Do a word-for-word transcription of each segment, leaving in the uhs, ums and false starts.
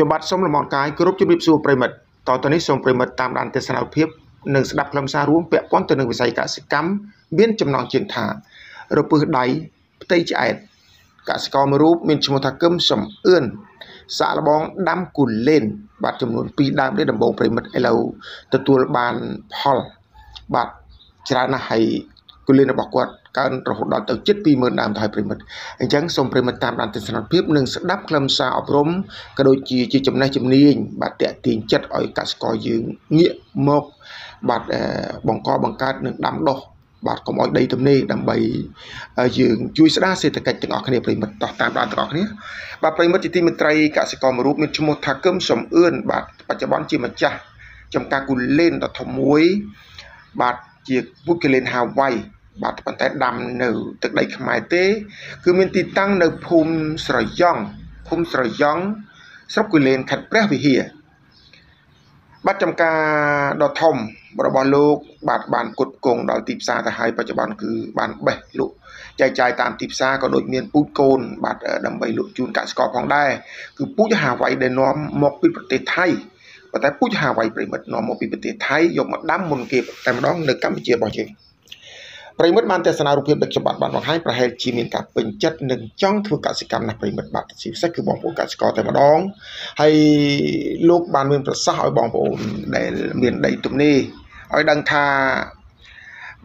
จะบัดสมละมอนกายกรุ๊ปจุบิบสูปริมัดต่อตอนนี้ส่งปริมัดตามดันเทศนาเพียบหนึ่งสดับลำซาร่วมเปียกป้อนตัวหนึ่งวิสัยกสิกรรมเบี้ยนจำนองเจียนถาเราปืนใดเตยใจกสิกรมารูปมินชมทักเกิมสมเอื้อนสารบองดำกุลเล่นบัดจำนวนปีดำได้ดำบงปริมัดไอเราตัวตัวบานพอลบัดจรานาไฮกุลเลนบอกว่าการระหดดอนเติร์จิตปีเมื่อดามไทยปริมัดยังส่งปริมัดตามดันเทศนาเพียบหนึ่งสดับลำซาอบรมกระโดดจีจีจำแนกจำเนียงบัดเตะตีนจัดอ่อยกสิกรยืงเงี่ยมกบาดบังกอบังการหนึ่งดำดอกบาดของออยได้ตรงนี้ดำใบยืงจุยสระเศรษฐกิจจึงออกคะแนนปริมัดต่อตามด้านต่อเนี้ยบาดปริมัดจิตมิตรัยกสิกรมารูปมิชโมทาเกิมสมเอื้อนบาดปัจจุบันจีมัจจะจำการกุลเล่นต่อถมวยบาดเจียกบุกเลนฮาวายบาดปันแต่ดำเนื้อตึกใดขมายเต้คือมินติตั้งเนื้อภูมิสระย่องภูมิสระย่องสระกุลเลนขัดแปรวิเหียบัดจำการดอทอมบริบาลโลกบาดบานกดกงดาวติปซาทหายปัจจุบันคือบานเบลุใจใจตามติปซาก็โดยเมียนปูดโกนบาดดำใบลุจูนกาสกอร์ของได้คือปูจะหาไว้เดนน้อมมกปิปเตไทยแต่ปูจะหาไว้ปริมัดน้อมมกปิปเตไทยยกมาดั้มมนเก็บแต่มาดองเนื้อกัมพูชีบ่อยเองปริมัดมันแต่สนารูปเพียบเด็กฉบับบานบอกให้ประเทศจีนมีการเป็นจัดหนึ่งจ้องทุกกิจกรรมในปริมัดบาดสิบเซคือบองโปกาสกอแต่มาดองให้ลูกบานเมืองประสาหอยบองโปได้เมียนได้ตรงนี้ไอ้ดังทา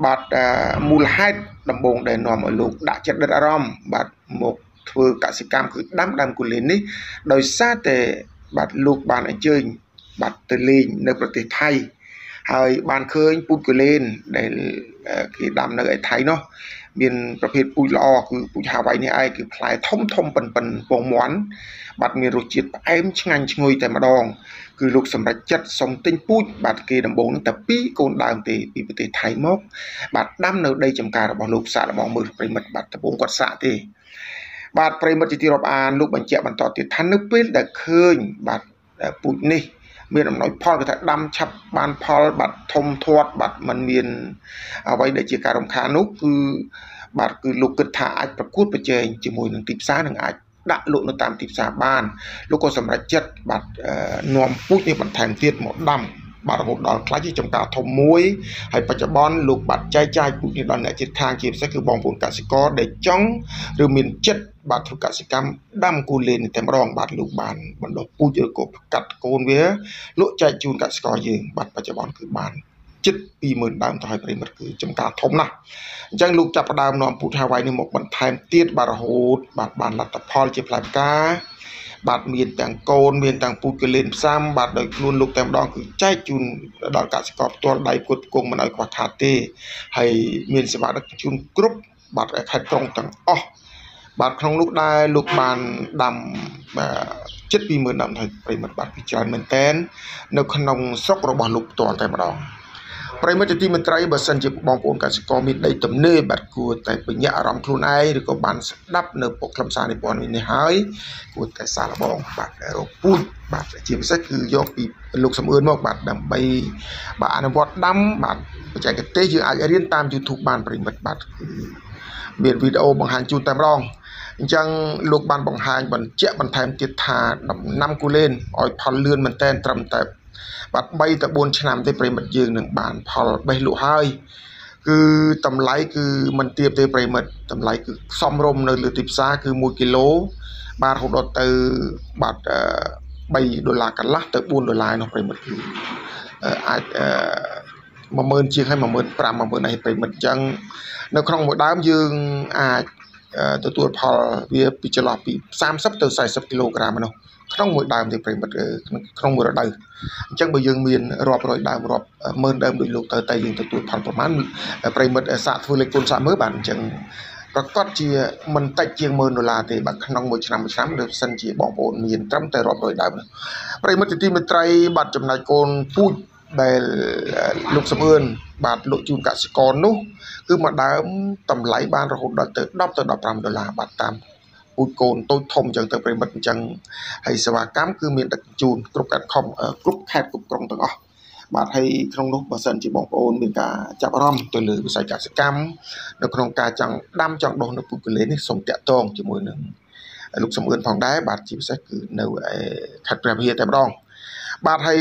บาดมูลให้ดำบงได้นอมลูกด่าจัดได้อารมณ์บาดหมกทุกกิจกรรมคือดั้มดำกุลินนี้โดยซาแต่บาดลูกบานอันเจริญบาดเตลินในประเทศไทยหายบานเคยปูดกุเลนในคือดำในไทยเนาะมีประเภทปูลอคือปูชาไว้ในไอคือพลายท่อมท่อมปันปันปงหมอนบัดมีรูจิตไอ้มชงานชงวยแต่มาดองคือลูกสำหรับจัดสมติงปูบัดเกดำบงตั้งแต่ปีโกนดามตีปีปฏิไทยมกบัดดำในได้จำการบอลลูกสารบอลมือปริมัดบัดตะบงกอดสะตีบัดปริมัดจิตรบานลูกบัญเจียบันต่อติดทันนึกเป็นแต่เคยบัดปูนี่เมียนน้อยพอลกระทัดดำฉับบานพอลบัดทมทวดบัดมันเมียนเอาไว้ในจีการรำคานุคือบัดคือลูกกระถาอัดประคูดประเจงจมูกหนึ่งติบซ่าหนึ่งอัดดักลุนตามติบซ่าบ้านลูกก็สำหรับจัดบัดนวมปุ๊บนี่บัดแทนเทียดหมดดำบัดระบบดอนคล้ายที่จำการทมมวยให้ปัจจุบันลูกบัดใจใจปุ๊บนี่ดอนในจิตทางจีบซะคือบองผลกสิกรได้จ้องหรือเมียนจัดบาดทุกกิจกรรมดั้มกูเลนแต่มรองบาดลูกบานบรรดปูเยอะกบกัดโกนเวรลุใจจูนกัดสกอร์ยืนบาดปัจจุบันคือบานจิตปีหมื่นดาวทอยปริมัดคือจำการทมนะยังลูกจับประดามนอมปูทาไว้ในหมกบรรทายเตี้ยบาดโหดบาดบานลัตพอลเจ็บหลังกาบาดเมียนต่างโกนเมียนต่างปูเกลินซ้ำบาดโดยลุนลูกแต่มรองคือใจจูนดาวกัดสกอร์ตัวใดกดโกงมันอ่อยกว่าคาเต้ให้เมียนสบายดักจูนกรุบบาดขัดตรงต่างอ้อบาดคลองลูกได้ลูกบานดำเจ็ดปีเหมือนดำไทยปริมัดบาดพิจารณ์เหมือนแตนในขนมซอกระบาดลูกตัวแต่มาดองปริมัดจิตมิตรัยบัดสันจิบบองปนการสกอมิดได้ตำเนื้อบาดกูแต่ปัญญาอารมณ์ครูนายหรือก็บานดับเนื้อปกคำสาในปอนวินิหายกูแต่สารบองบาดเราพูดบาดจีบสักคือยกปีลูกสมเอื้อนมากบาดดำใบบาดนวดดำบาดปัจจัยกับเตยยืนอาจจะเรียนตามยูทูบบานปริมัดบาดเบียดวิดีโอบังหารจูนแต่รองยังลูกบานบังหารบันเจี๊ยบันแทมติดทาดำน้ำกูเล่นอ่อยพอลเลื่อนมันแตนตรำแต่บัดใบตะบนชนามได้ปริมัดยืนหนึ่งบานพอลใบหลุห้อยคือตำไลคือมันเตียบได้ปริมัดตำไลคือซ่อมรมเนยหรือติบซาคือมวยกิโลบาทหกดอลลาร์บาทใบดอลลาร์กันละแต่ปูนดอลลาร์เนาะปริมัดคืออาจมาเมินเชียงให้มาเมินปรามาเมินในปริมัดยังในครองหมดดามยืนอาจตัวตัวพอเวียปิจลาปีสามสับตัวใส่สับกิโลกรัมเนาะครองหมดดามในปริมัดครองหมดอะไรจังไปยืนเมียนรอบรอยดามรอบเมินดามโดยลูกเตยไตยืนตัวตัวพอประมาณปริมัดสะฟูเล็กคนสามเมื่อบันจังปรากฏเชียมันแต่เชียงเมินดอลลาร์แต่บางครั้งหมดช้ำหมดช้ำเดือดสันเชียบอกโอนเมียนตั้มแต่รอบรอยดามปริมัดที่มิตรัยบัตรจำนายโกนพูดได้ลูกสะเพื่อนบาทลุจูนกสิกรนู้คือมาดามตำไหลบ้านเราหดดับเติร์ดดับเติร์ดดับรามดอลลาร์บาทตามปูโกนโต้ทมจังเติร์ดปริมัดจังให้สวากรรมคือเมียนดักจูนกรุ๊ปการคอมกรุ๊ปแคดกรุ๊ปกรงต่างอ๋อบาทให้ครองนกบาสันจีบองโอนเป็นการจับร่ำตัวเลยใส่กสิกรรมในโครงการจังดำจังโดนในปูเกลนี่ส่งแจกตองจมูกหนึ่ง ลูกสมอื่นผ่องได้บาดจีบสักคือเนื้อขัดแปลงเพียแต่ร้องบาดให้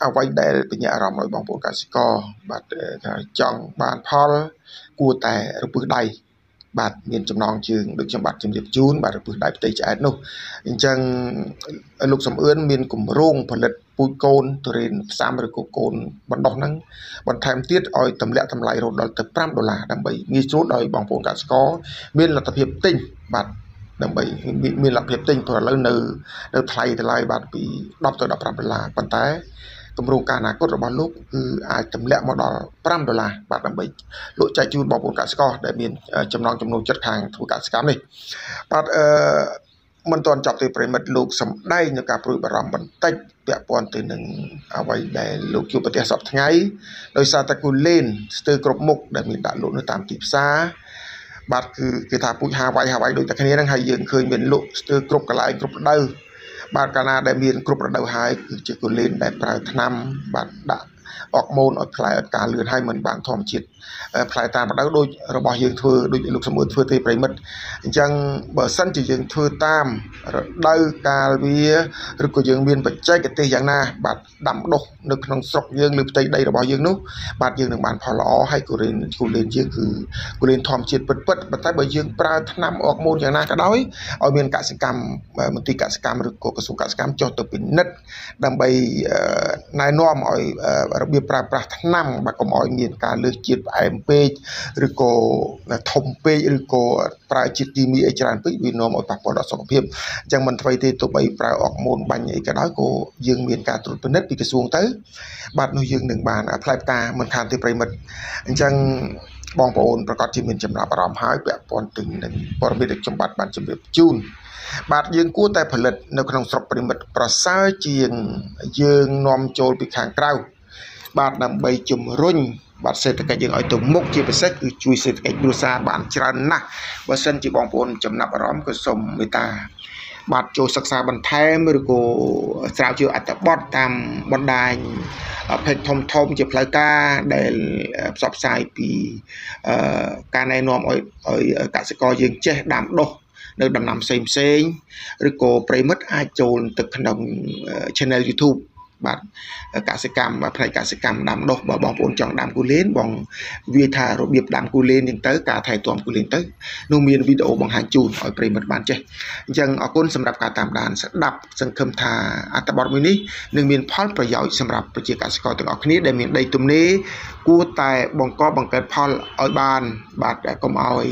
เอาไว้ได้เป็นอย่างเราหน่อยบางปวดการสิกอบาดจังบาดพอลกูแต่รูปใดบาดเงินจำนองจึงดึกจำบาดจึงเดือดจูนบาดรูปใดไปใจนุ่งจังลูกสมอื่นมีกลุ่มรุ่งผลิตปูโกนตัวเรียนสามหรือโกนบนดอกนั้นบนไทม์ที่อ้อยตำแหน่งทำลายรถดอลตะพร่ำดอลลาร์ดังใบมีชุดอ้อยบางปวดการสิกอมีหลักตะเพียบติ้งบาดดังใบมีหลักเพียบติ้งพอแล้วเนื้อเนื้อไทยแต่ลายบาดปีดอกตัวดับประหลาดปันท้ายกำลังการนักกฎระบาดลูกคืออาจจำเละมาดอลปรัมดอลลาร์บาทดังใบลุใจจูนบอกบุญการสกอร์ได้เบียนจำนองจำนวนจัดทางธุรการสกามเลยบาทมันตอนจับตีปริมาณลูกสำได้ในการปลุกบารมบันเต็กเปียปอนตีหนึ่งเอาไว้ได้ลูกอยู่ปฏิสัพทั้งไงโดยซาตะกุลเล่นสตือกรบมุกได้มีด่านลุนตามตีซาบาทคือคือทางผู้หาไว้หาไว้โดยแต่แค่นี้นั่งให้ยืนเคยเป็นลุสตือกรบกระไรกรบเดือบาดกานาได้มีกรุ๊ประดับไฮคือจิกุลินได้ปลายทนำบาดดะออกโมนอดพลายอดการเลือนให้เหมือนบางทอมจิตพลายตาบาดโดยระบอบยืนเถื่อโดยลูกสมุนเถื่อตีปริมัดจังเบอร์สั้นจียืนเถื่อตามได้การเวียหรือก็ยืนเวียนปัจจัยกันตีอย่างน่าบาดดำดกนึกน้องสกยืนหรือตีได้ระบอบยืนนุบาดยืนหนึ่งบาดพอล้อให้กุลินกุลินยืนคือกุลินทอมจิตเปิดเปิดปัจจัยเบอร์ยืนปลายทนำออกโมนอย่างน่ากระด้อยเอาเวียนกัสกรรมมันตีกัสกรรมหรือก็กระสุนกัสกรรมจอดตัวเป็นนัดดำใบนายน้อมอ่อยระเบียบปราบปราบทั้งนั่งบักกมอยมีการเลือกจิตไอเอ็มพีหรือก็ทอมพีหรือก็ปลายจิตที่มีเอจรันพิบินอมออกปากปอดสองเพียบจังมันไฟตีตัวใบปลายออกมูลบัญญัติกระด้อยก็ยืงมีการตรวจเป็นนัดปีกระทรวงเต๋อบาดนุยืงหนึ่งบาทพลายตาเหมือนคานที่ปริมัดจังบองปอนประกอบที่มีจำนวนปรามหายแบบปอนตึงหนึ่งปรมิตรจำบัดบันจำเรียบจูนบาดยืงกู้แต่ผลิตในขนมสกปริมัดประสาเจียงยืงนอมโจลปีขางเกล้าบาดนำใบจุ่มรุ่นบาดเศรษฐกิจยังไอตุ่มมุกที่เป็นเศษคือช่วยเศรษฐกิจดูซาบานจรันนะบาดเส้นจีบองปนจำนับร้อมก็สมมิตาบาดโจศักษาบันเทมหรือโกสาวจีอัตบอดตามบอดได้เพชรทมทมจีพลายกาได้สอบสายปีการในนอมไอไอกาสกอยังเจดามโดเดินดำน้ำเซ็งเซ็งหรือโกปริมัดไอโจนตึกขนมช่องยูทูบบัตรกสิกรรมบัตรไพรกสิกรรมดำดอกบ่บองปนจองดำกุเลนบองวีธาระเบียบดำกุเลนยังเต๋อกาไทยตัวกุเลนเต๋อนูมีนวิดีโอบองหางจูนอ่อยปริมัดบานเจยังออกก้นสำหรับการตามด่านดับสังคมธาอัตบอดมินิหนึ่งมีนพอลประโยชน์สำหรับประเจกสิกรตัวออกนี้ได้มีได้ตุ่มนี้กูแต่บองก็บองเกิดพอลอ่อยบานบัตรก็มาอ่อย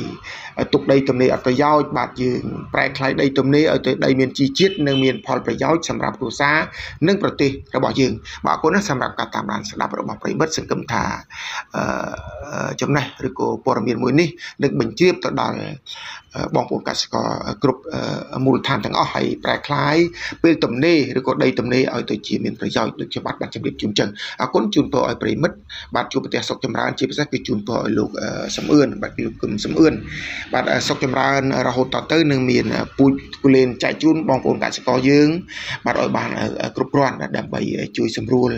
ตุกได้ตุ่มนี้อัตประโยชน์บัตรยืนแปลคล้ายได้ตุ่มนี้เอาแต่ได้มีนจีจิตหนึ่งมีนพอลประโยชน์สำหรับดูซาหนึ่งประติระบอบยืงบางคนนั้นสำหรับการตามรันสำหรับระบอบปริบัติสังคมธาจำนายหรือกูปรมีมือนี่นึกบัญชีต่อดอนบองปนกัสก็กรุ๊ปมูลฐานทั้งอ้อยแปลคล้ายเป็นตุ่มนี้หรือกูได้ตุ่มนี้เอาตัวจีมีนประโยชน์ดึงฉบับบัตรจำเรียบจุนจังเอาคนจุนตัวอ้อยปริบัติบัตรจูปฏิสักจำรันจีปฏิสักจุนตัวอ้อยลูกสมอื่นบัตรลูกกลุ่มสมอื่นบัตรสักจำรันเราหดต่อเตอร์หนึ่งมีนปูกุเลนใจจุนบองปนกัสก็ยืงบัตรอ้อยบานกรุ๊ปร้อนดับใบช่วยสำรวจ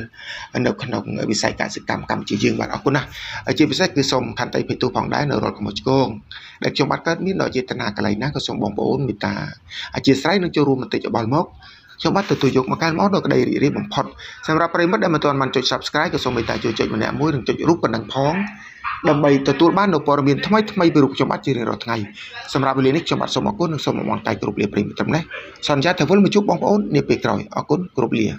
อันดับขนมวิสัยการศึกษากรรมจีเจียงบัดเอาคุณนะจีวิสัยคือสมคันไตเป็นตัวผ่องได้ในรถของมอชโกงแต่ชมบัดก็มีหน่อยเจตนาอะไรนะก็สมบองโอนมิตาจีไซน์นึกจะรู้มันติดจะบอลมกชมบัดตัวตัวยกมาการมอสเราก็ได้เรียบบังพอดสำหรับประเด็นมันได้มาตอนมันจด subscribe ก็สมมิตาจดจดมันแหนมวยถึงจดรูปกันดังพ้องดับใบตัวตัวบ้านเราปรมีนทำไมทำไมไปรุกชมบัดจีเรียนรถไงสำหรับเรียนนิกชมบัดสมกุลนึกสมมองไตกรุบเรียบประเด็นจำได้สัญญาเทวดาไม่ชุบบองโอนเนี่ยเปกรอยเอาคุณกรุบเรีย